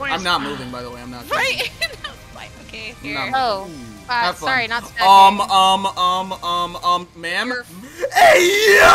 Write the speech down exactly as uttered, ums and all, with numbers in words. I'm not moving, by the way. I'm not. Right. Okay. Here. Oh. Uh, sorry, not. Um. Um. Um. Um. Um. Ma'am. Hey.